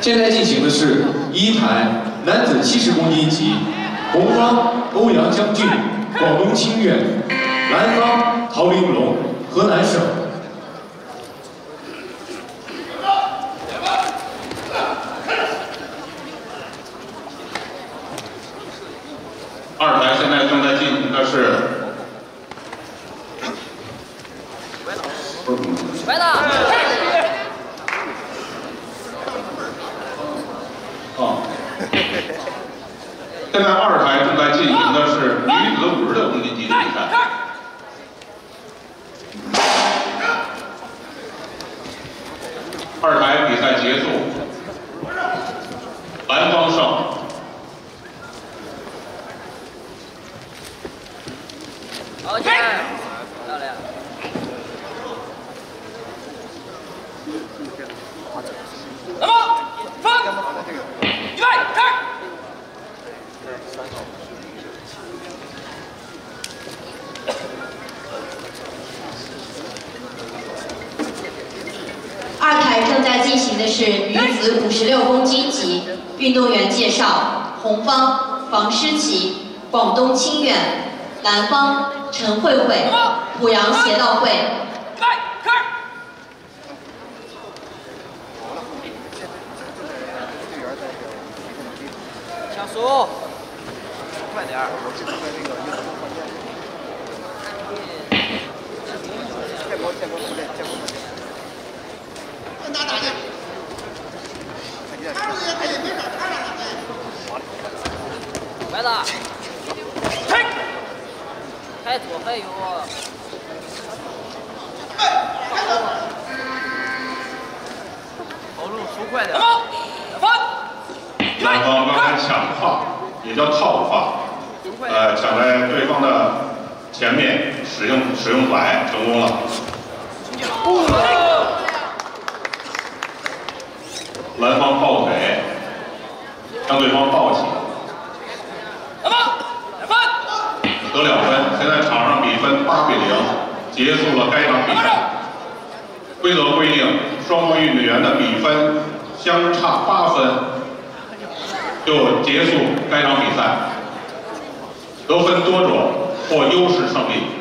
现在进行的是一台男子70公斤级，红方欧阳将军、广东清远，蓝方陶玲珑、河南省。 二台现在正在进行的是，现在二台正在进行的是女子50公斤级的比赛。 二台正在进行的是女子56公斤级，运动员介绍：红方房诗琪、广东清远，蓝方陈慧慧、濮阳协道会。 小苏，快点！跟他打去。来了。嘿，开左开右。投入出快点。 双方刚才抢套，也叫套发，抢在对方的前面使用摆成功了。蓝方抱腿，让对方抱起。得两分，现在场上比分8比0，结束了该场比赛。规则规定，双方运动员的比分相差8分。 就结束该场比赛，得分多者获优势胜利。